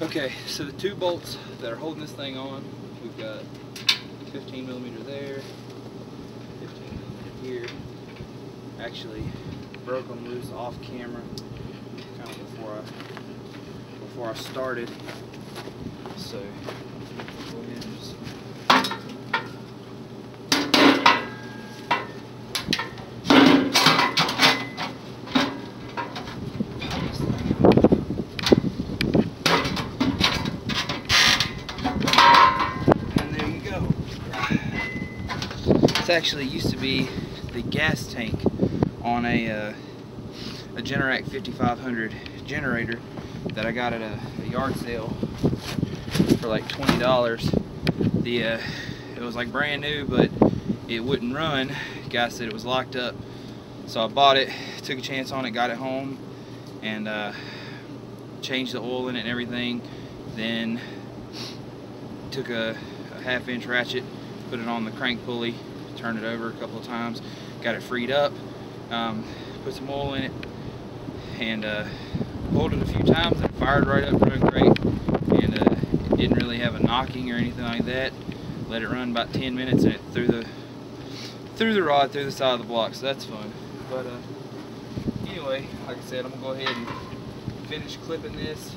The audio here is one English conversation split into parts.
Okay, so the two bolts that are holding this thing on, we've got 15 millimeter there, 15 millimeter here. Actually, broke them loose off camera, kind of before I started. So go ahead and just. This actually used to be the gas tank on a Generac 5500 generator that I got at a yard sale for like $20. It was like brand new, but it wouldn't run. The guy said it was locked up, so I bought it, took a chance on it, got it home, and changed the oil in it and everything. Then took a half-inch ratchet, put it on the crank pulley, turned it over a couple of times, got it freed up, put some oil in it, and pulled it a few times, and it fired right up, running great, and it didn't really have a knocking or anything like that. Let it run about 10 minutes, and it threw the rod through the side of the block, so that's fun. But anyway, like I said, I'm gonna go ahead and finish clipping this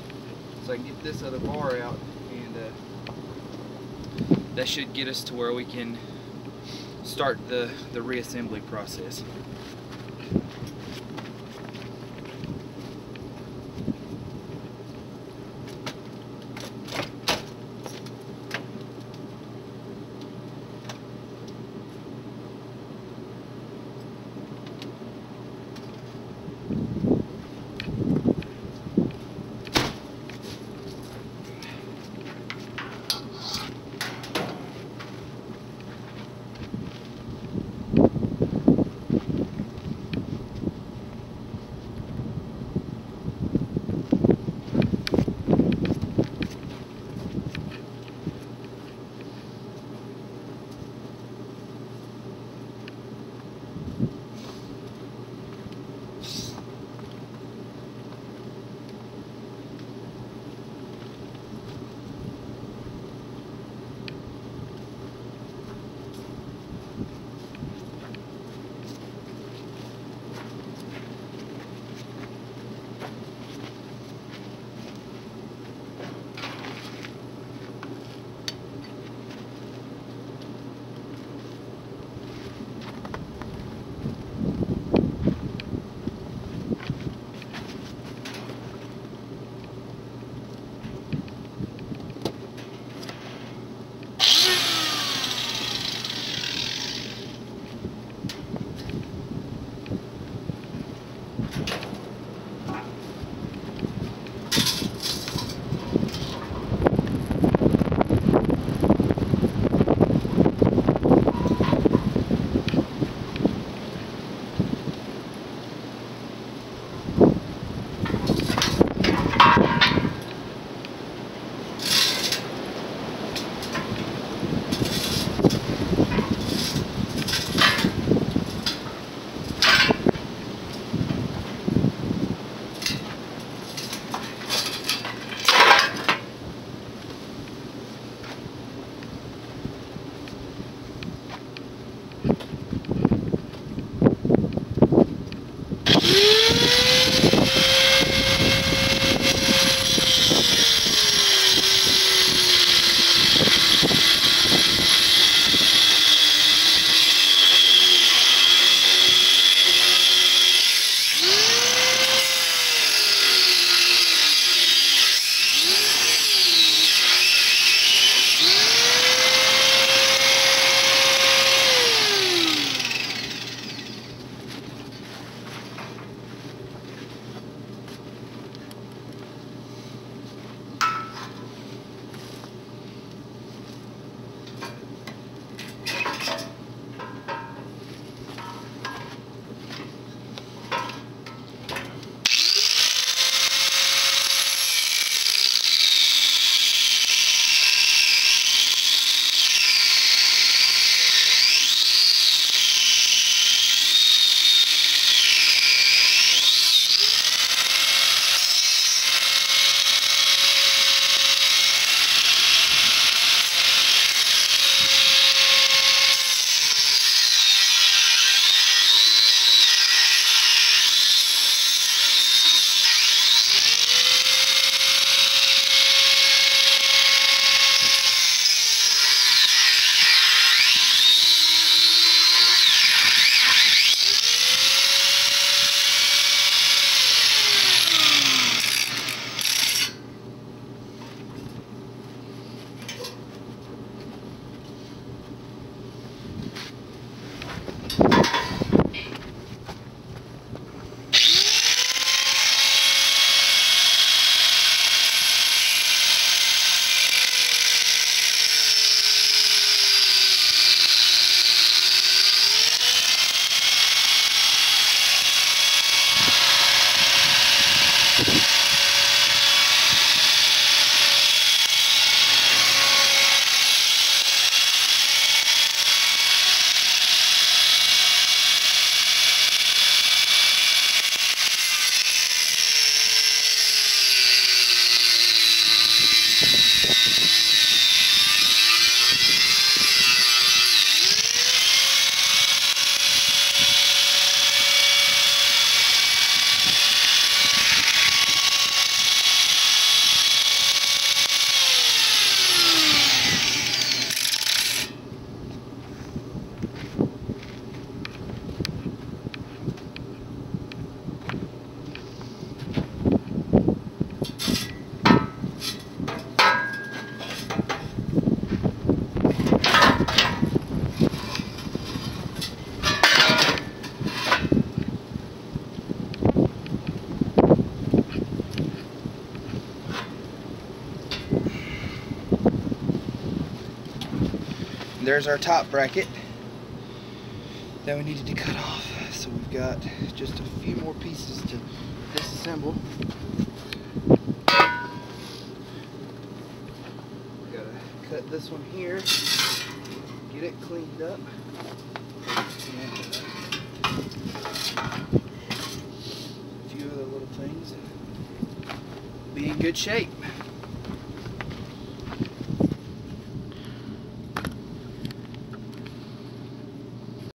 so I can get this other bar out, and that should get us to where we can start the reassembly process. There's our top bracket that we needed to cut off. So we've got just a few more pieces to disassemble. We gotta cut this one here, get it cleaned up. And a few other little things. Be in good shape.